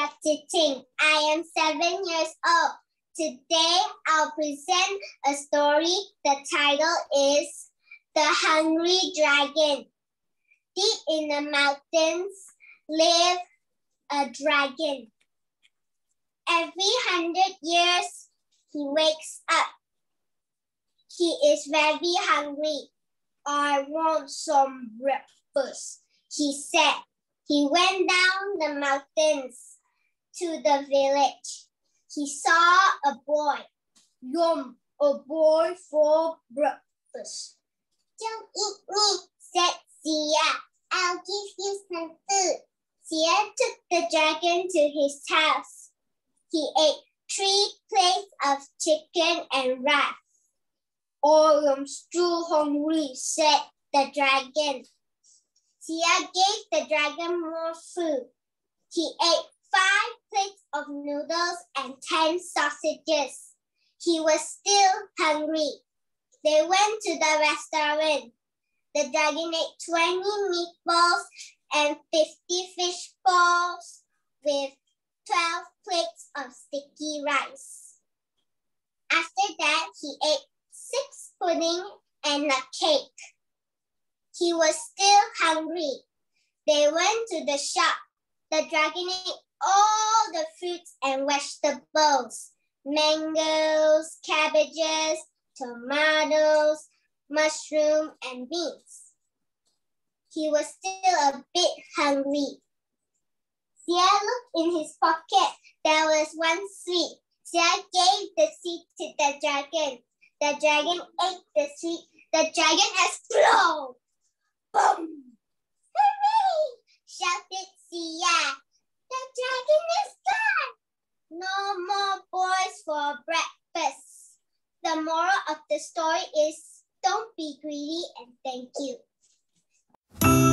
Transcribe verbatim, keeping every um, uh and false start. Yap Zhi Qing. I am seven years old. Today, I'll present a story. The title is The Hungry Dragon. Deep in the mountains lived a dragon. Every hundred years, he wakes up. He is very hungry. I want some breakfast, he said. He went down the mountains to the village. He saw a boy. Yum, a boy for breakfast. Don't eat me, said Zia. I'll give you some food. Zia took the dragon to his house. He ate three plates of chicken and rice. I am still hungry, said the dragon. Zia gave the dragon more food. He ate five plates of noodles and ten sausages. He was still hungry. They went to the restaurant. The dragon ate twenty meatballs and fifty fish balls with twelve plates of sticky rice. After that, he ate six pudding and a cake. He was still hungry. They went to the shop. The dragon ate all the fruits and vegetables, mangoes, cabbages, tomatoes, mushroom, and beans. He was still a bit hungry. Zia looked in his pocket. There was one sweet. Zia gave the sweet to the dragon. The dragon ate the sweet. The dragon exploded. Boom! Hooray! Shouted Zia. The dragon is gone. No more boys for breakfast. The moral of the story is don't be greedy and thank you.